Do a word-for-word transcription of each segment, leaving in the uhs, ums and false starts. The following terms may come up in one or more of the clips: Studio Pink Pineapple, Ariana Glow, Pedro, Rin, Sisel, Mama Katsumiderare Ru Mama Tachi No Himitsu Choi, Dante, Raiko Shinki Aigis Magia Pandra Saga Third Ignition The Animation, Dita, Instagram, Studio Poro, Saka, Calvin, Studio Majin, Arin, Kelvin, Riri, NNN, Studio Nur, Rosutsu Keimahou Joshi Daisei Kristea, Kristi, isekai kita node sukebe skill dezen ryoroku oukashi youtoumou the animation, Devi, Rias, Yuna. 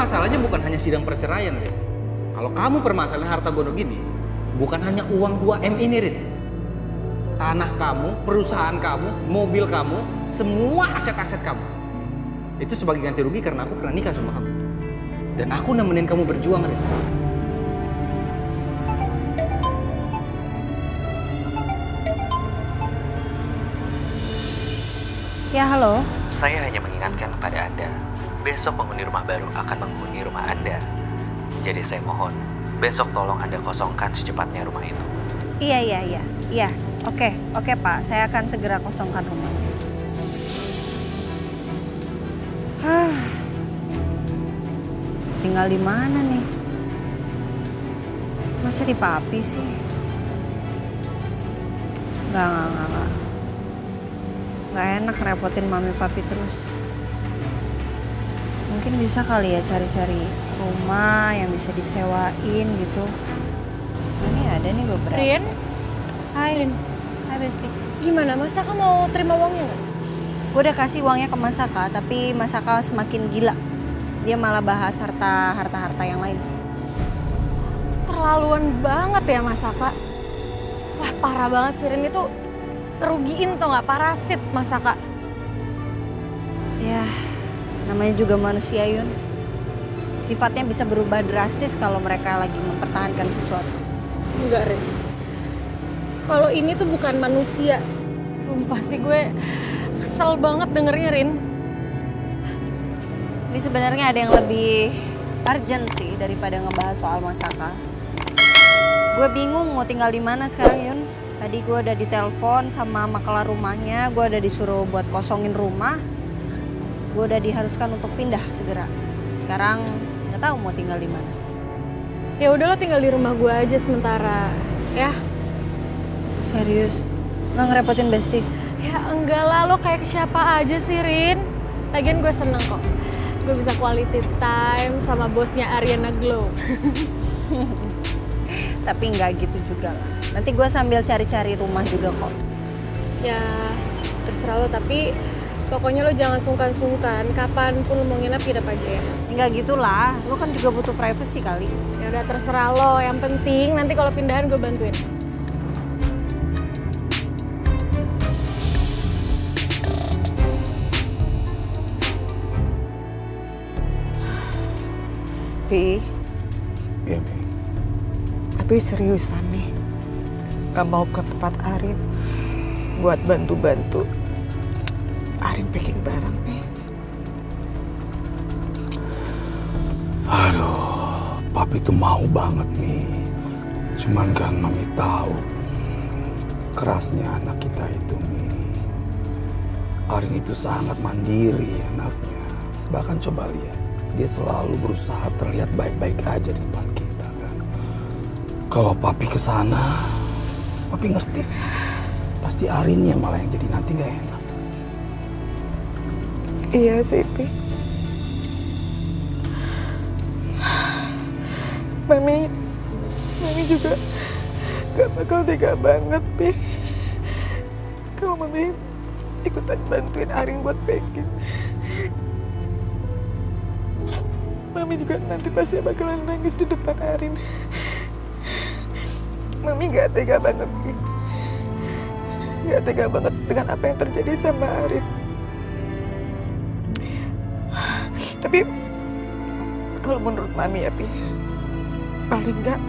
masalahnya bukan hanya sidang perceraian, Rin. Kalau kamu permasalahan harta gono gini, bukan hanya uang dua M ini, Rin. Tanah kamu, perusahaan kamu, mobil kamu, semua aset-aset kamu. Itu sebagai ganti rugi karena aku pernah nikah sama kamu. Dan aku nemenin kamu berjuang, Rin. Ya, halo. Saya hanya mengingatkan kepada Anda, besok penghuni rumah baru akan menghuni rumah Anda. Jadi saya mohon, besok tolong Anda kosongkan secepatnya rumah itu. Iya, iya, iya. Iya, oke, oke Pak. Saya akan segera kosongkan rumah. Hah. Tinggal di mana nih? Masa di papi sih? Enggak, enggak, enggak. Nggak enak repotin mami papi terus. Mungkin bisa kali ya cari-cari rumah yang bisa disewain gitu. Ini ada nih beberapa. Rin? Hai Rin. Hai Besti. Gimana, Mas Saka mau terima uangnya nggak? Gue udah kasih uangnya ke Mas Saka, tapi Mas Saka semakin gila. Dia malah bahas harta-harta-harta yang lain. Terlaluan banget ya Mas Saka. Wah parah banget sih Rin itu. Terugiin tau nggak, parasit Mas Saka. Ya, namanya juga manusia Yun. Sifatnya bisa berubah drastis kalau mereka lagi mempertahankan sesuatu. Enggak, Rin. Kalau ini tuh bukan manusia. Sumpah sih gue kesel banget dengernya, Rin. Ini sebenarnya ada yang lebih urgent sih daripada ngebahas soal Mas Saka. Gue bingung mau tinggal di mana sekarang, Yun. Tadi gue udah ditelepon sama maklar rumahnya, gue udah disuruh buat kosongin rumah. Gue udah diharuskan untuk pindah segera. Sekarang nggak tahu mau tinggal di mana. Ya udah lo tinggal di rumah gue aja sementara, ya. Serius? Nggak ngerepotin Besti? Ya enggak lah, lo kayak siapa aja sih Rin. Lagian gue seneng kok. Gue bisa quality time sama bosnya Ariana Glow. Tapi nggak gitu juga lah. Nanti gue sambil cari-cari rumah juga kok. Ya, terserah lo, tapi pokoknya lo jangan sungkan-sungkan. Kapanpun lo mau nginep, nginep aja ya? Enggak gitu lah, lo kan juga butuh privacy kali. Ya udah terserah lo, yang penting nanti kalau pindahan gue bantuin. Pi? Iya, Pi. Tapi seriusan nih? Gak mau ke tempat Arin buat bantu-bantu Arin packing barang, Pi. Aduh, papi tuh mau banget nih. Cuman kan mami tahu kerasnya anak kita itu nih. Arin itu sangat mandiri anaknya. Bahkan coba lihat, dia selalu berusaha terlihat baik-baik aja di depan kita kan. Kalau papi kesana, papi ngerti, pasti Arin yang malah yang jadi nanti gak enak. Iya sih, Pi. Mami, Mami juga gak bakal tega banget, Pi. Kalau Mami ikutan bantuin Arin buat packing, Mami juga nanti pasti bakalan nangis di depan Arin. Mami gak tega banget, Pi. Gak tega banget dengan apa yang terjadi sama Arin. Tapi kalau menurut Mami ya, Pi, paling gak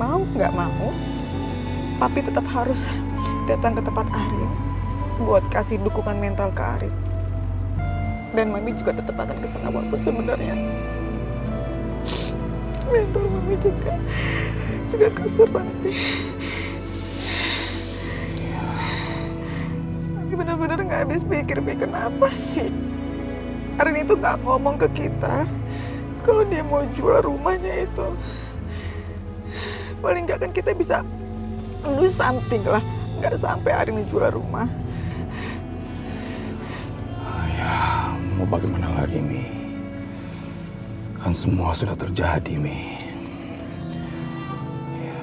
mau gak mau, Papi tetap harus datang ke tempat Arin buat kasih dukungan mental ke Arin. Dan Mami juga tetap akan kesana walaupun sebenarnya mental Mami juga juga kesel banget. Tapi benar-benar nggak habis pikir, Pi, kenapa sih Arin itu nggak ngomong ke kita kalau dia mau jual rumahnya itu? Paling nggak kan kita bisa do something lah, nggak sampai Arin jual rumah. Ya mau bagaimana lagi, Mi? Kan semua sudah terjadi, Mi.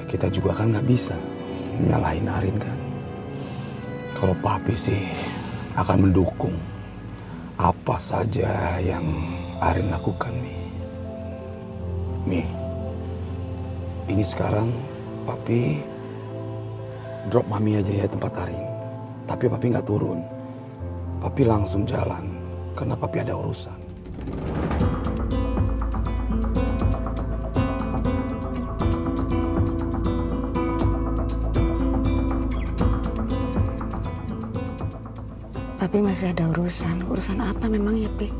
Kita juga kan nggak bisa nyalahin Arin kan. Kalau papi sih akan mendukung apa saja yang Arin lakukan, Mi. Mi, ini sekarang Papi drop Mami aja ya tempat Arin. Tapi Papi nggak turun. Papi langsung jalan, karena Papi ada urusan. Papi masih ada urusan. Urusan apa memang ya, Pi?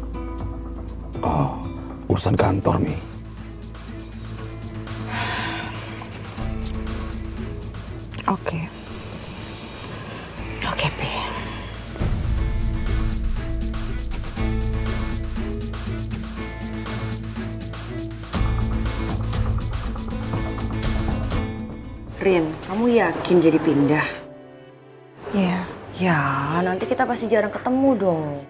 Oh, urusan kantor, Mi. Oke. Okay. Oke, okay, Pi. Rin, kamu yakin jadi pindah? Iya. Yeah. Ya, nanti kita pasti jarang ketemu dong.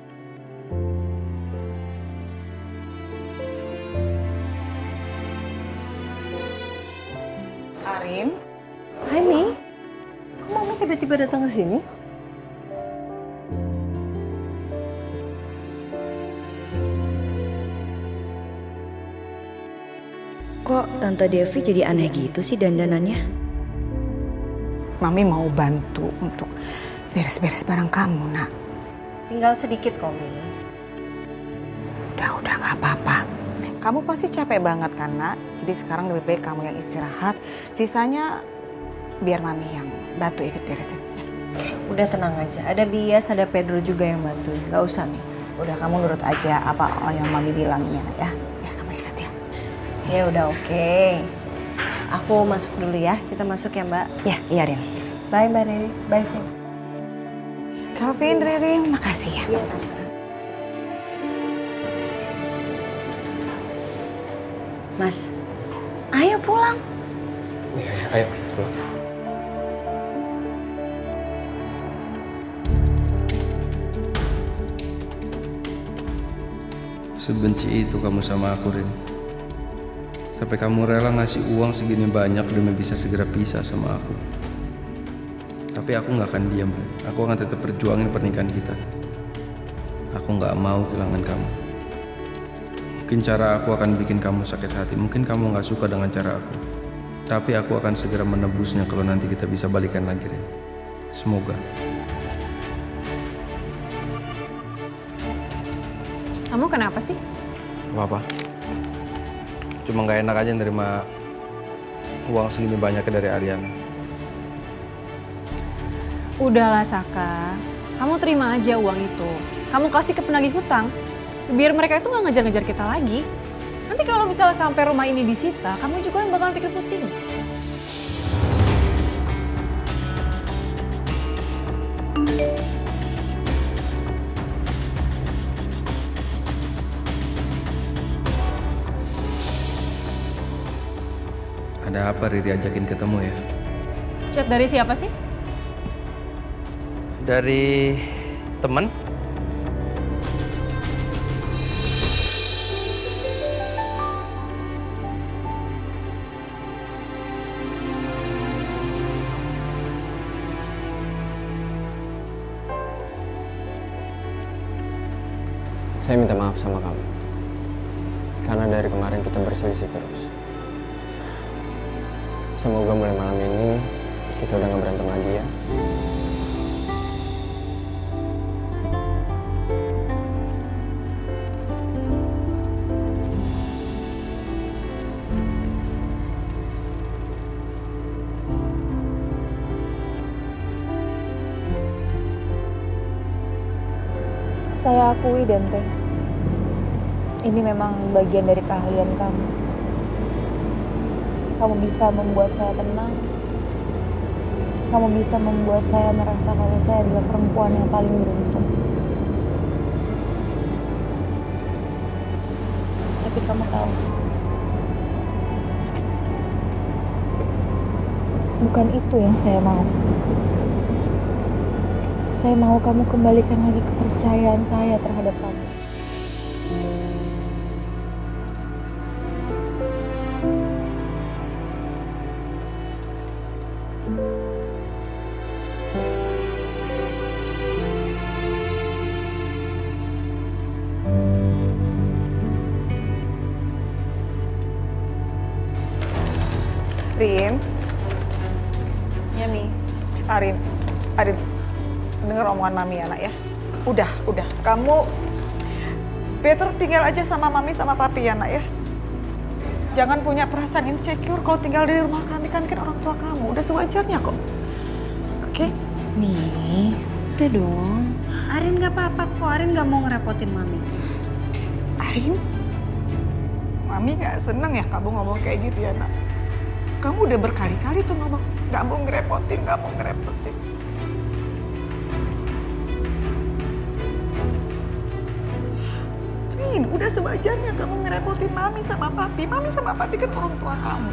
Arin? Hai, Mi. Kok Mama tiba-tiba datang ke sini? Kok Tante Devi jadi aneh gitu sih dandanannya? Mami mau bantu untuk beres-beres barang kamu, nak. Tinggal sedikit kok, Mi. Udah-udah, gak apa-apa. Kamu pasti capek banget kan, nak? Jadi sekarang lebih baik kamu yang istirahat. Sisanya biar Mami yang bantu ikut beresin. Udah tenang aja. Ada Bias, ada Pedro juga yang bantu. Gak usah, Mi. Udah, kamu nurut aja apa yang Mami bilangnya, nak, ya. Ya, kamu istirahat ya. Ya udah, oke. Okay. Aku masuk dulu ya. Kita masuk ya, Mbak. Ya, iya, Rin. Bye, Mbak Riri. Bye, Vin. Calvin, Riri, makasih ya. Ya, Tante. Mas, ayo pulang. Ya, ya, ayo pulang. Sebenci itu kamu sama aku, Rin. Sampai kamu rela ngasih uang segini banyak demi bisa segera pisah sama aku. Tapi aku gak akan diam, aku akan tetap perjuangin pernikahan kita. Aku gak mau kehilangan kamu. Mungkin cara aku akan bikin kamu sakit hati, mungkin kamu gak suka dengan cara aku. Tapi aku akan segera menebusnya kalau nanti kita bisa balikan lagi, Rin. Semoga. Kamu kenapa sih? Gak apa. Cuma gak enak aja nerima uang segini banyaknya dari Ariana. Udahlah, Saka. Kamu terima aja uang itu. Kamu kasih ke penagih hutang. Biar mereka itu nggak ngejar-ngejar kita lagi. Nanti kalau misalnya sampai rumah ini disita, kamu juga yang bakal pikir pusing. Ada apa Riri ajakin ketemu ya? Chat dari siapa sih? Dari temen? Saya minta maaf sama kamu. Karena dari kemarin kita berselisih terus. Semoga mulai malam ini kita udah gak berantem lagi ya. Saya akui, Dante, ini memang bagian dari keahlian kamu. Kamu bisa membuat saya tenang. Kamu bisa membuat saya merasa kalau saya adalah perempuan yang paling beruntung. Tapi kamu tahu, bukan itu yang saya mau. Saya mau kamu kembalikan lagi kepercayaan saya terhadap kamu. Rin. Ya, Mi. Arin, Arin, denger omongan Mami ya, nak ya. Udah, udah. Kamu better tinggal aja sama Mami sama Papi ya, nak ya. Jangan punya perasaan insecure kalau tinggal di rumah kami, kan kan orang tua kamu. Udah sewajarnya kok. Oke? Okay? Nih, udah dong. Arin gak apa-apa kok, Arin gak mau ngerepotin Mami. Arin? Mami gak seneng ya kamu ngomong kayak gitu ya, nak. Kamu udah berkali-kali tuh ngomong, gak mau ngerepotin, gak mau ngerepotin. Udah sewajarnya kamu ngerepotin Mami sama Papi. Mami sama Papi kan orang tua kamu.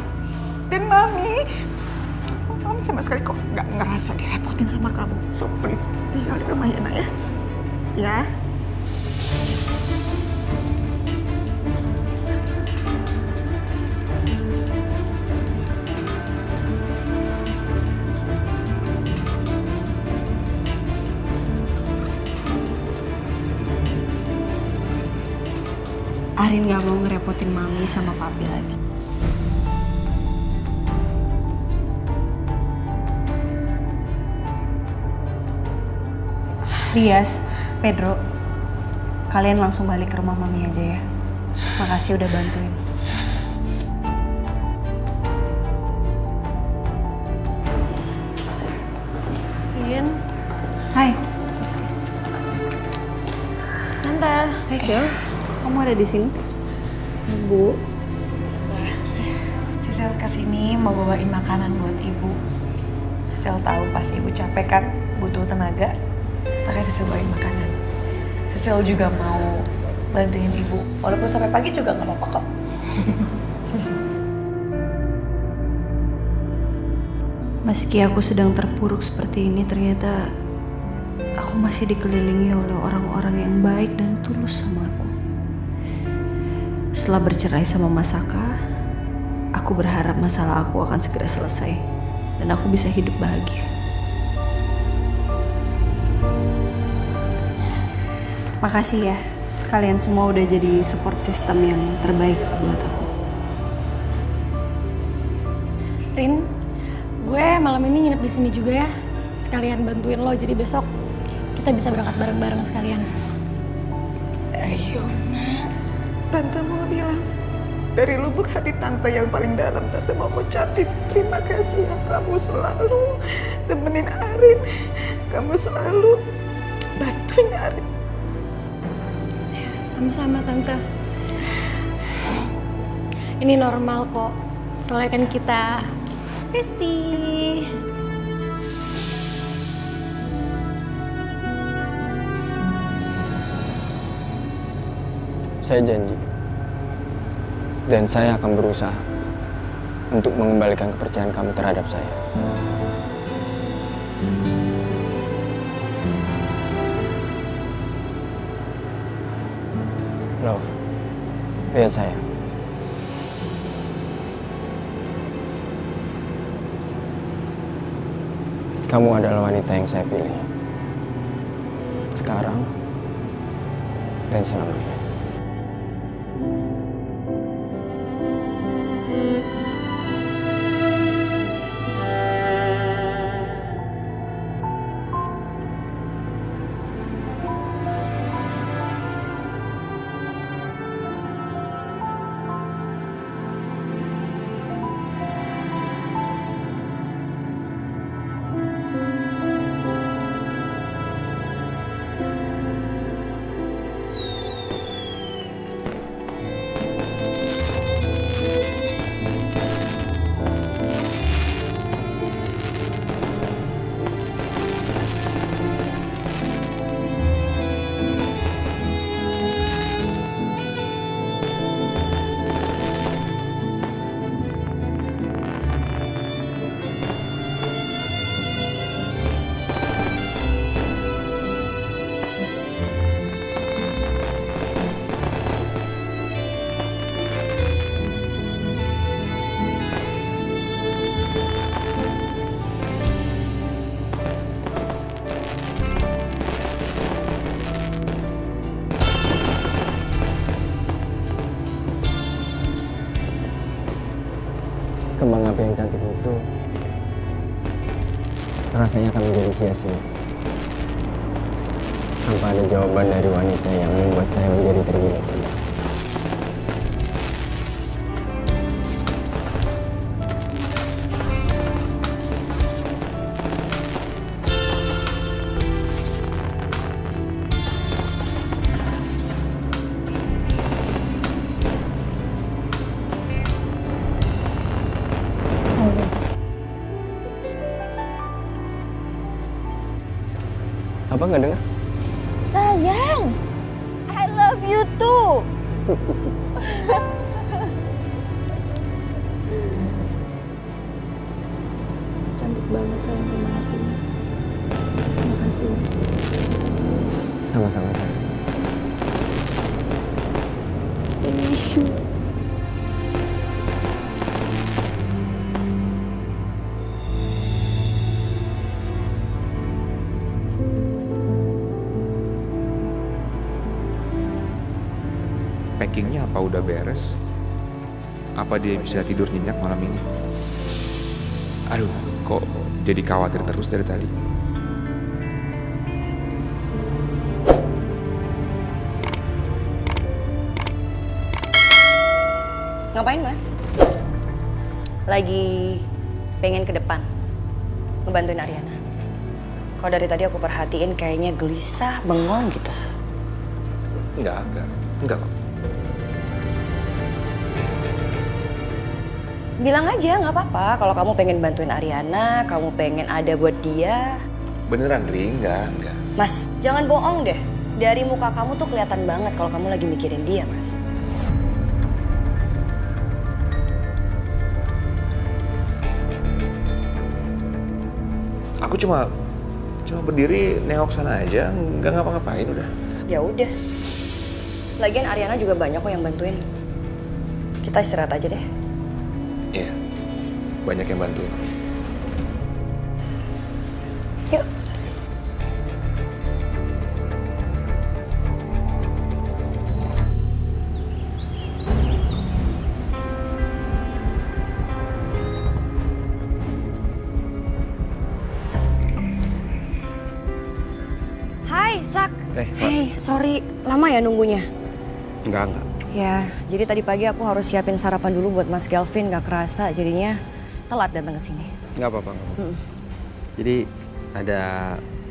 Dan Mami, Mami sama sekali kok nggak ngerasa direpotin sama kamu. So please, tinggal di rumah ya, nak ya. Ya. Arin gak mau ngerepotin Mami sama Papi lagi. Rias, Pedro, kalian langsung balik ke rumah Mami aja ya. Makasih udah bantuin. Rin. Hai. Tante. Hai, Sil. Kamu ada di sini, Bu? Sisel kesini mau bawain makanan buat Ibu. Sisel tahu pasti Ibu capek kan, butuh tenaga. Makanya Sisel bawain makanan. Sisel juga mau bantuin Ibu, walaupun sampai pagi juga nggak apa-apa kok. Meski aku sedang terpuruk seperti ini, ternyata aku masih dikelilingi oleh orang-orang yang baik dan tulus sama aku. Setelah bercerai sama Mas Saka, aku berharap masalah aku akan segera selesai dan aku bisa hidup bahagia. Makasih ya, kalian semua udah jadi support system yang terbaik buat aku. Rin, gue malam ini nginep di sini juga ya. Sekalian bantuin lo, jadi besok kita bisa berangkat bareng-bareng sekalian. Ayo, Nak. Tante mau bilang, dari lubuk hati Tante yang paling dalam, Tante mau ucapin terima kasih ya. Kamu selalu temenin Arin, kamu selalu bantuin Arin. Sama-sama Tante. Ini normal kok, soalnya kan kita Kristi. Saya janji, dan saya akan berusaha untuk mengembalikan kepercayaan kamu terhadap saya. Love, lihat saya. Kamu adalah wanita yang saya pilih. Sekarang dan selamanya. kembang api yang cantik itu rasanya akan menjadi sia-sia tanpa ada jawaban dari wanita yang membuat saya menjadi tergila-gila. Apa nggak dengar? Sayang, I love you too. Cantik banget sayang sama hatinya. Terima kasih. Sama-sama sayang. Issue. Packingnya apa udah beres? Apa dia bisa tidur nyenyak malam ini? Aduh, kok jadi khawatir terus dari tadi? Ngapain, Mas? Lagi pengen ke depan ngebantuin Ariana. Kok dari tadi aku perhatiin kayaknya gelisah, bengong gitu. Enggak, enggak, enggak kok. Bilang aja, nggak apa-apa. Kalau kamu pengen bantuin Ariana, kamu pengen ada buat dia. Beneran, Rin? Enggak, enggak. Mas, jangan bohong deh. Dari muka kamu tuh kelihatan banget kalau kamu lagi mikirin dia, Mas. Aku cuma, cuma berdiri nengok sana aja, nggak ngapa-ngapain udah. Ya udah. Lagian Ariana juga banyak kok yang bantuin. Kita istirahat aja deh. Iya, banyak yang bantuin. Yuk. Hai, Sak. Eh, hey, sorry. Lama ya nunggunya? Enggak, enggak. Ya, jadi tadi pagi aku harus siapin sarapan dulu buat Mas Kelvin, gak kerasa jadinya telat datang ke sini. Gak apa-apa. Hmm. Jadi ada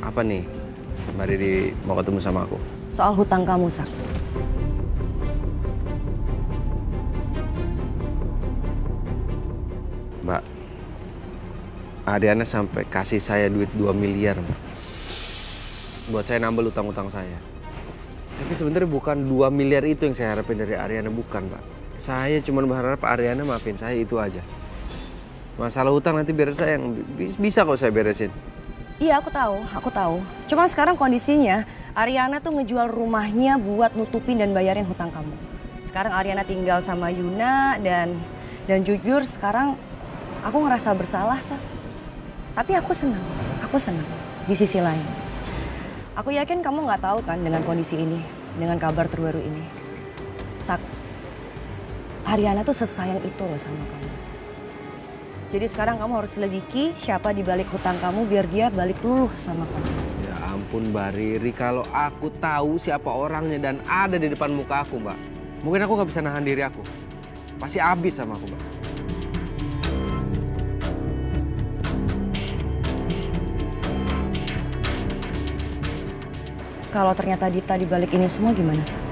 apa nih, Mbak Riri mau ketemu sama aku? Soal hutang kamu, Sak. Mbak, Ariana sampai kasih saya duit dua miliar, Mbak. Buat saya nambel utang-utang saya. Tapi sebenarnya bukan dua miliar itu yang saya harapin dari Ariana, bukan, Pak. Saya cuma berharap Ariana maafin saya, itu aja. Masalah hutang nanti biar saya yang bisa kok saya beresin. Iya, aku tahu, aku tahu. Cuma sekarang kondisinya Ariana tuh ngejual rumahnya buat nutupin dan bayarin hutang kamu. Sekarang Ariana tinggal sama Yuna dan dan jujur sekarang aku ngerasa bersalah, Sa. Tapi aku senang, aku senang di sisi lain. Aku yakin kamu nggak tahu kan dengan kondisi ini, dengan kabar terbaru ini. Sak, Ariana tuh sesayang itu loh sama kamu. Jadi sekarang kamu harus selidiki siapa di balik hutang kamu biar dia balik dulu sama kamu. Ya ampun, Mbak Riri, kalau aku tahu siapa orangnya dan ada di depan muka aku, Mbak, mungkin aku nggak bisa nahan diri aku. Pasti habis sama aku, Mbak. Kalau ternyata Dita dibalik ini semua gimana, Sa?